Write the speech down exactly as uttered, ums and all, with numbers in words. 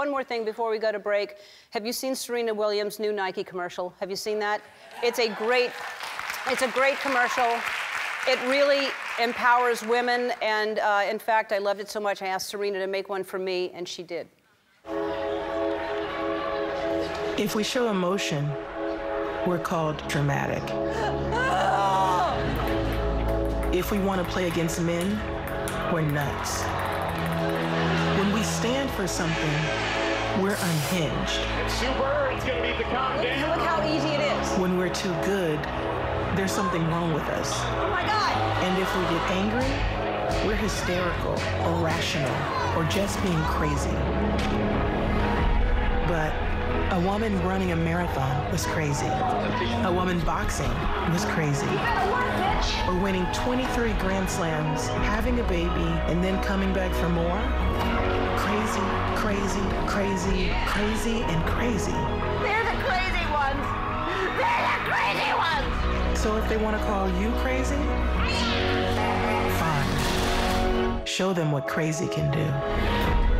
one more thing before we go to break. Have you seen Serena Williams' new Nike commercial? Have you seen that? It's a great, it's a great commercial. It really empowers women, and uh, in fact, I loved it so much, I asked Serena to make one for me, and she did. If we show emotion, we're called dramatic. If we want to play against men, we're nuts. When we stand for something, we're unhinged. It's super, it's going to beat the cop down. Look, look how easy it is. When we're too good, there's something wrong with us. Oh my God! And if we get angry, we're hysterical, irrational, or just being crazy. But a woman running a marathon was crazy. A woman boxing was crazy. You better work, bitch. Or winning twenty-three Grand Slams, having a baby, and then coming back for more. Crazy, crazy, crazy, crazy, and crazy. They're the crazy ones. They're the crazy ones. So if they want to call you crazy, fine. Show them what crazy can do.